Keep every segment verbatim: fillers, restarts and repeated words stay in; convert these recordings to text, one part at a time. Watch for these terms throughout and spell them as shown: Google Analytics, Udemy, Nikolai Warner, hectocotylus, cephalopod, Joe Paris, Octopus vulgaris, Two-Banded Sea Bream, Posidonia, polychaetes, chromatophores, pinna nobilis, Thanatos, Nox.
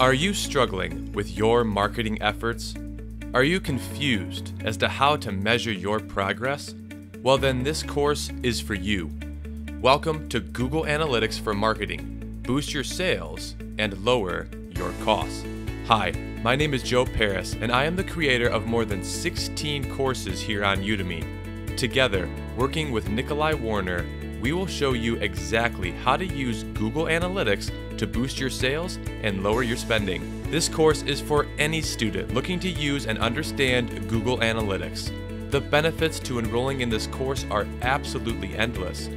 Are you struggling with your marketing efforts? Are you confused as to how to measure your progress? Well, then this course is for you. Welcome to Google Analytics for Marketing. Boost your sales and lower your costs. Hi, my name is Joe Paris, and I am the creator of more than sixteen courses here on Udemy. Together, working with Nikolai Warner, we will show you exactly how to use Google Analytics to boost your sales and lower your spending. This course is for any student looking to use and understand Google Analytics. The benefits to enrolling in this course are absolutely endless.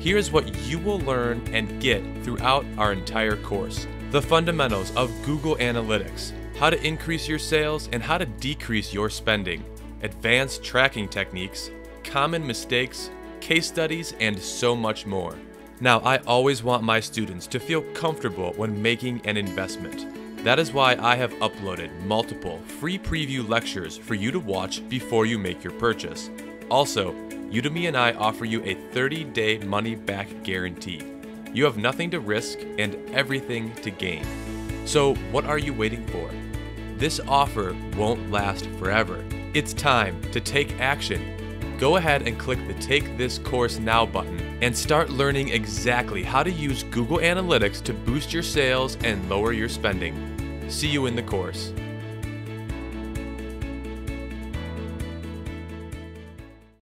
Here is what you will learn and get throughout our entire course. The fundamentals of Google Analytics, how to increase your sales and how to decrease your spending, advanced tracking techniques, common mistakes, case studies, and so much more. Now, I always want my students to feel comfortable when making an investment. That is why I have uploaded multiple free preview lectures for you to watch before you make your purchase. Also, Udemy and I offer you a thirty day money-back guarantee. You have nothing to risk and everything to gain. So what are you waiting for? This offer won't last forever. It's time to take action. Go ahead and click the Take This Course Now button and start learning exactly how to use Google Analytics to boost your sales and lower your spending. See you in the course.